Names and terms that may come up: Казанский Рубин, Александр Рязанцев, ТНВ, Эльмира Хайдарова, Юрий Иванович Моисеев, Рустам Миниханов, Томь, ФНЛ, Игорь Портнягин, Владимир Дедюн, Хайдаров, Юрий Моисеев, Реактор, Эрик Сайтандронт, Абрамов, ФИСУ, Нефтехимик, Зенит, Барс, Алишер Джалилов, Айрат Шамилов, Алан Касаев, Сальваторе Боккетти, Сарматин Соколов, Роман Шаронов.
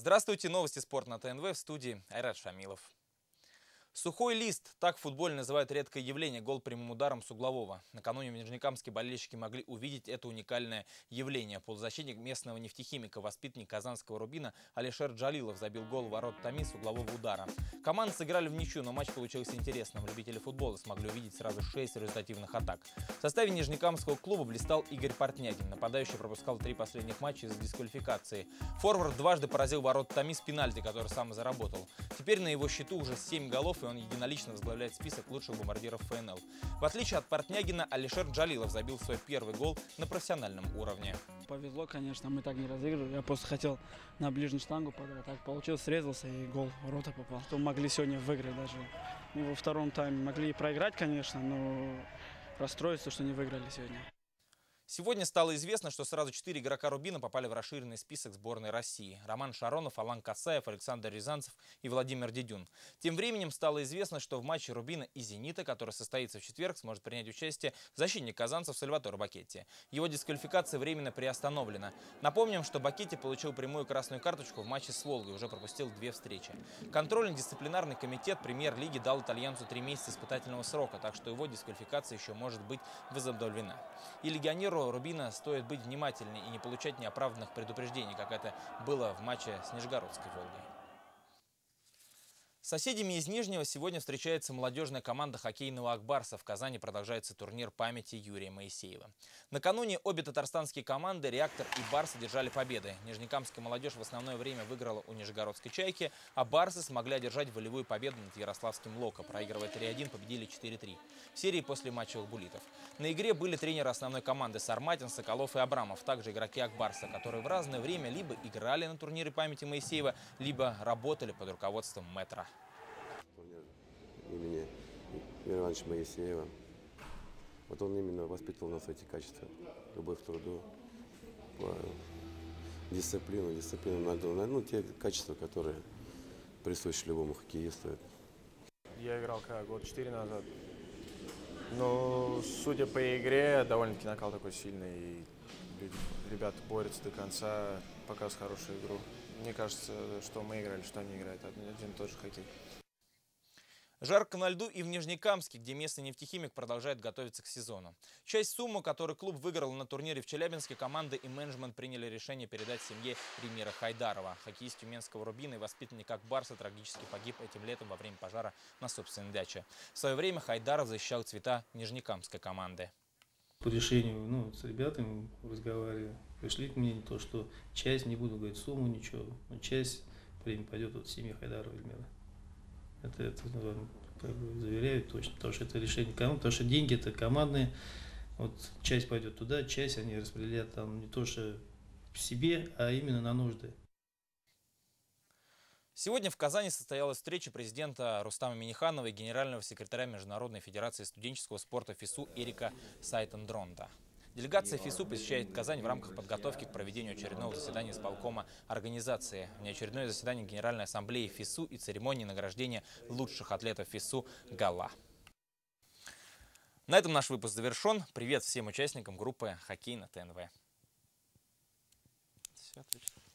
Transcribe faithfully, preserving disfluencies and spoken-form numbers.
Здравствуйте, новости спорта на ТНВ, в студии Айрат Шамилов. Сухой лист, так футболе называют редкое явление, гол прямым ударом с углового. Накануне в нижнекамске болельщики могли увидеть это уникальное явление. Полузащитник местного нефтехимика, воспитанник Казанского Рубина Алишер Джалилов забил гол в ворота Томи с углового удара. Команды сыграли в ничью, но матч получился интересным. Любители футбола смогли увидеть сразу шесть результативных атак. В составе нижнекамского клуба блистал Игорь Портнягин. Нападающий пропускал три последних матча из-за дисквалификации. Форвард дважды поразил ворота Томи с пенальти, который сам и заработал. Теперь на его счету уже семь голов, и он единолично возглавляет список лучших бомбардиров ФНЛ. В отличие от Портнягина, Алишер Джалилов забил свой первый гол на профессиональном уровне. Повезло, конечно, мы так не разыгрывали. Я просто хотел на ближнюю штангу подать. Так получилось, срезался и гол в ворота попал. То могли сегодня выиграть даже. Мы во втором тайме могли и проиграть, конечно, но расстроиться, что не выиграли сегодня. Сегодня стало известно, что сразу четыре игрока «Рубина» попали в расширенный список сборной России. Роман Шаронов, Алан Касаев, Александр Рязанцев и Владимир Дедюн. Тем временем стало известно, что в матче «Рубина» и «Зенита», который состоится в четверг, сможет принять участие защитник казанцев Сальваторе Боккетти. Его дисквалификация временно приостановлена. Напомним, что Боккетти получил прямую красную карточку в матче с «Волгой», уже пропустил две встречи. Контрольно-дисциплинарный комитет премьер-лиги дал итальянцу три месяца испытательного срока, так что его дисквалификация еще может быть возобновлена. И легионеру Рубина стоит быть внимательнее и не получать неоправданных предупреждений, как это было в матче с нижегородской «Волгой». С соседями из Нижнего сегодня встречается молодежная команда хоккейного «Барса». В Казани продолжается турнир памяти Юрия Моисеева. Накануне обе татарстанские команды «Реактор» и «Барс» одержали победы. Нижнекамская молодежь в основное время выиграла у нижегородской «Чайки», а «Барсы» смогли одержать волевую победу над ярославским «Локо». Проигрывая три один, победили четыре три в серии после матчевых буллитов. На игре были тренеры основной команды Сарматин, Соколов и Абрамов, также игроки «Барса», которые в разное время либо играли на турнире памяти Моисеева, либо работали под руководством мэтра. Турнир имени Юрия Ивановича Моисеева. Вот он именно воспитывал у нас эти качества. Любовь к труду, дисциплину, дисциплину на льду. Ну, те качества, которые присущи любому хоккеисту. Я играл как год четыре назад. Но, судя по игре, довольно-таки накал такой сильный. И ребята борются до конца, показывают хорошую игру. Мне кажется, что мы играли, что они играют. Один и тот же хоккей. Жарко на льду и в Нижнекамске, где местный нефтехимик продолжает готовиться к сезону. Часть суммы, которую клуб выиграл на турнире в Челябинске, команда и менеджмент приняли решение передать семье Ремира Хайдарова. Хоккеист Тюменского «Рубина» и воспитанник «Барса» трагически погиб этим летом во время пожара на собственной даче. В свое время Хайдаров защищал цвета нижнекамской команды. По решению, ну, с ребятами разговаривали, пришли к мнению, то, что часть, не буду говорить сумму, ничего, но часть премии пойдет от семьи Хайдарова Эльмира. Это, это как бы заверяю точно, потому что это решение команды, потому что деньги это командные. Вот часть пойдет туда, часть они распределят там не то что себе, а именно на нужды. Сегодня в Казани состоялась встреча президента Рустама Миниханова и генерального секретаря Международной федерации студенческого спорта ФИСУ Эрика Сайтандронта. Делегация ФИСУ посещает Казань в рамках подготовки к проведению очередного заседания исполкома организации. Неочередное заседание Генеральной ассамблеи ФИСУ и церемонии награждения лучших атлетов ФИСУ «Гала». На этом наш выпуск завершен. Привет всем участникам группы «Хоккей на ТНВ». Все отлично.